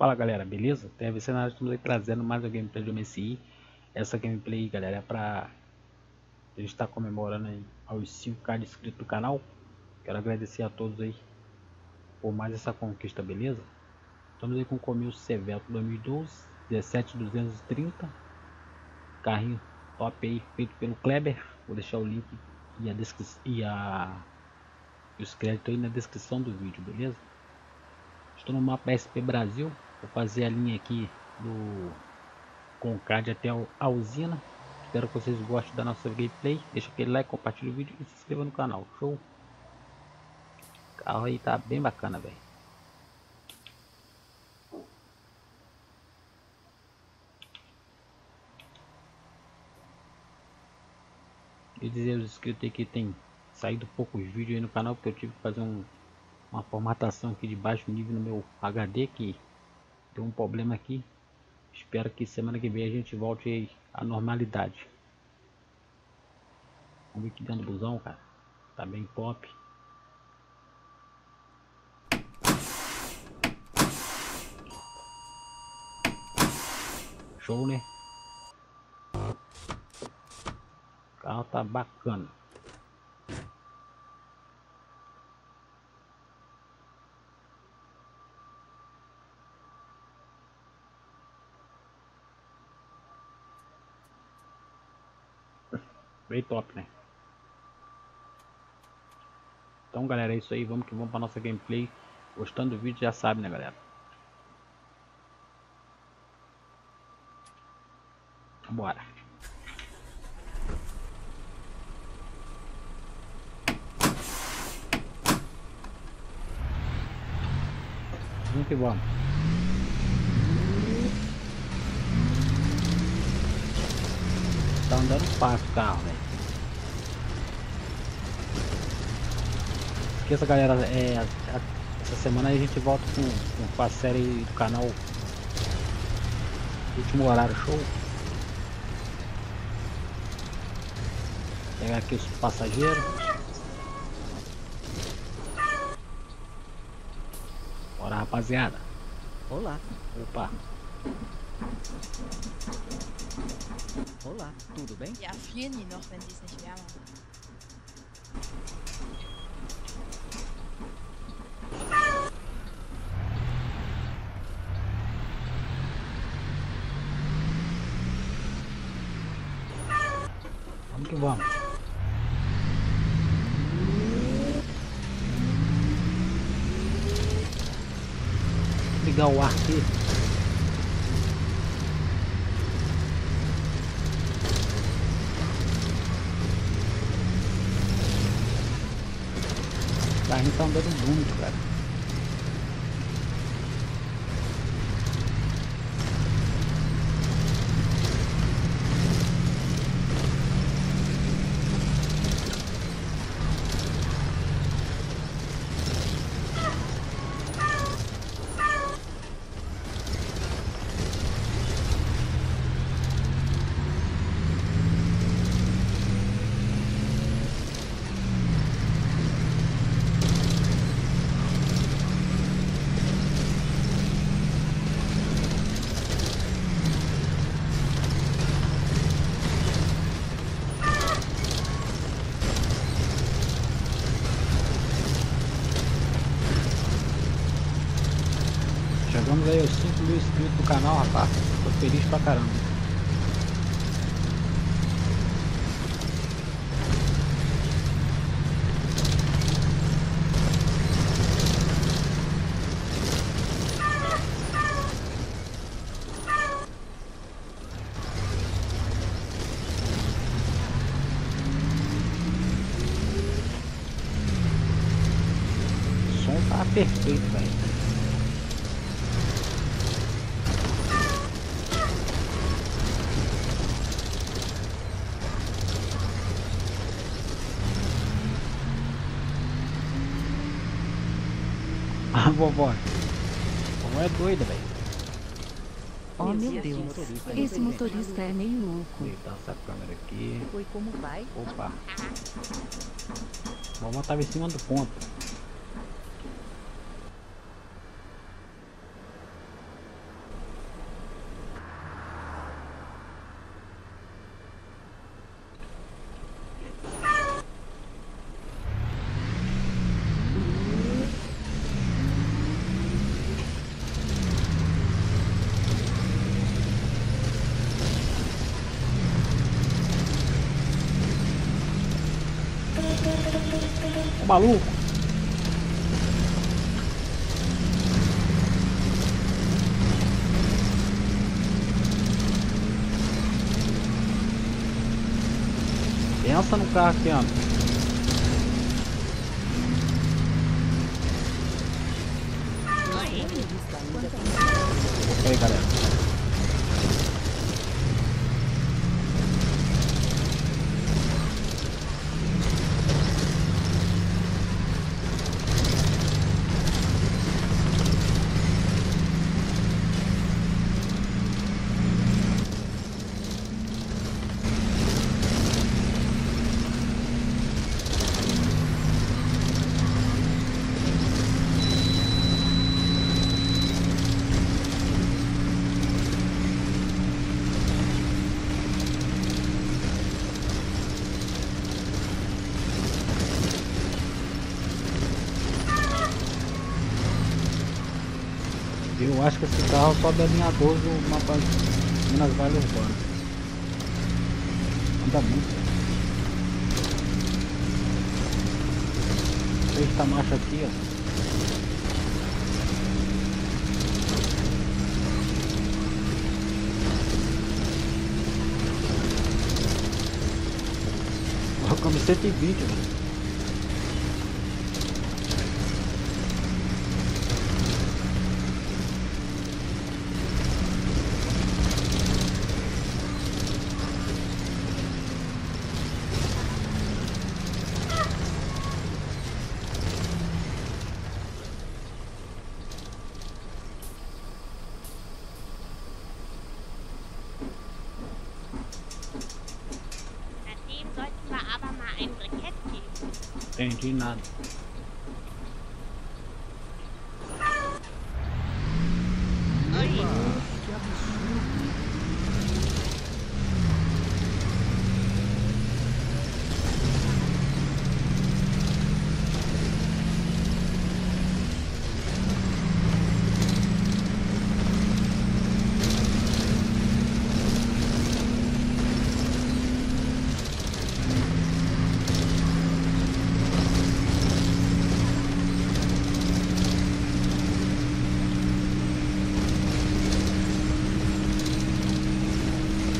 Fala galera, beleza? TRVC na área, estamos aí trazendo mais uma gameplay do MSI. Essa gameplay, galera, é pra... a gente tá comemorando aí aos 5k de inscritos do canal. Quero agradecer a todos aí por mais essa conquista, beleza? Estamos aí com o Comil Svelto 2012 17230. Carrinho top aí, feito pelo Kleber. Vou deixar o link e a descrição os créditos aí na descrição do vídeo, beleza? Estou no mapa SP Brasil, vou fazer a linha aqui do Concade até a usina. Espero que vocês gostem da nossa gameplay. Deixa aquele like, compartilha o vídeo e se inscreva no canal. Show! O carro aí tá bem bacana, velho. E dizer aos inscritos aí que tem saído poucos vídeos aí no canal, porque eu tive que fazer uma formatação aqui de baixo nível no meu HD, que deu um problema aqui. Espero que semana que vem a gente volte aí à normalidade. Vamos ver aqui dentro do busão, cara. Tá bem top. Show, né? O carro tá bacana. Bem top, né? Então galera, é isso aí, vamos que vamos para nossa gameplay. Gostando do vídeo já sabe, né galera? Bora. Vamos que vamos. Tá andando fácil o carro, velho. Esqueça, galera. Essa semana a gente volta com a série do canal Último Horário Show. Pegar aqui os passageiros. Bora, rapaziada. Olá. Opa. Olá, tudo bem? Ja, frieren die noch, wenn sie es nicht wärmer machen. Vamos que vamos. Vou ligar o ar aqui. A gente tá andando muito, cara. Chegamos aí aos 5.000 inscritos do canal, rapaz. Tô feliz pra caramba. O som tá perfeito, velho. A vovó é doida, velho. Oh meu Deus, esse motorista é meio louco. Deitar essa câmera aqui. Foi como vai? Opa. A vovó tava em cima do ponto. maluco. Pensa no carro que anda. Aí, galera. Eu acho que esse carro só da linha 12 do mapa Minas Vale Urbano. Anda muito. Sexta marcha aqui, ó. Como 120, velho. Entendi nada. Aí.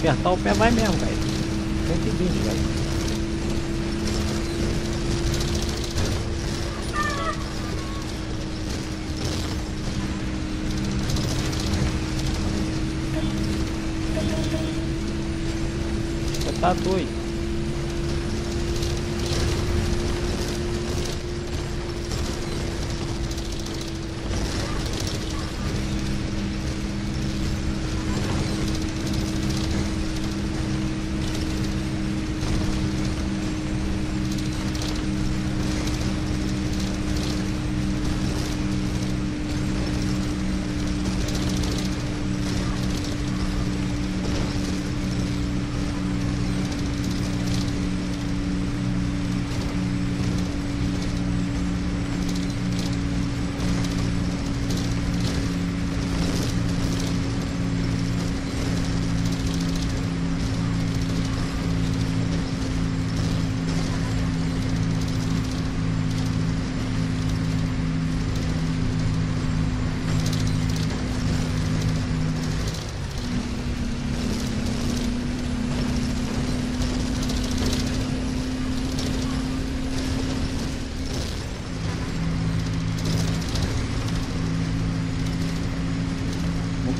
Que apertar o pé vai mesmo, velho. 120, velho. Você tá doido.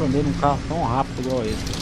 Andei num carro tão rápido igual esse.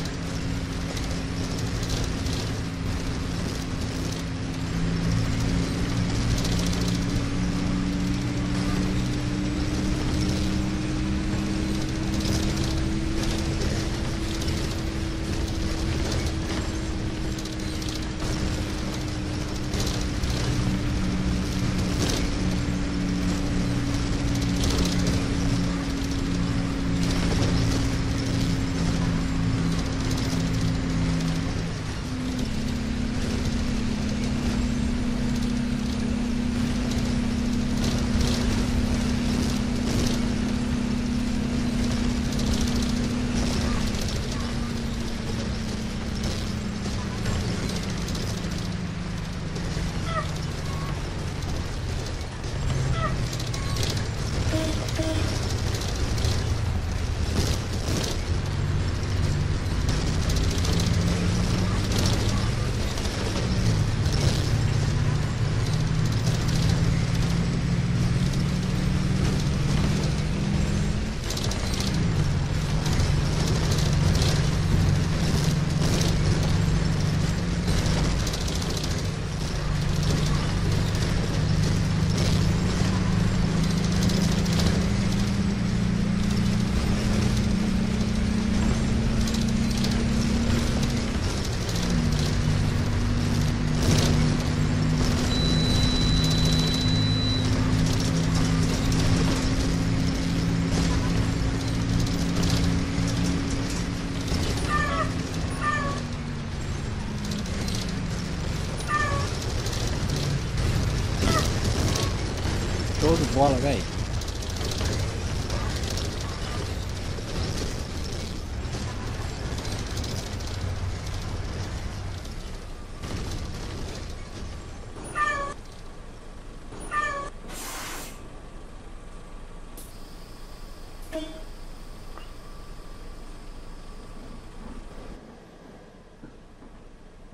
bola, velho.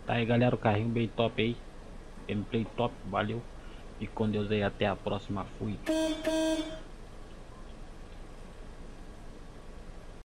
Tá aí, galera, o carrinho bem top aí. Gameplay top, valeu. E com Deus aí, até a próxima. Fui.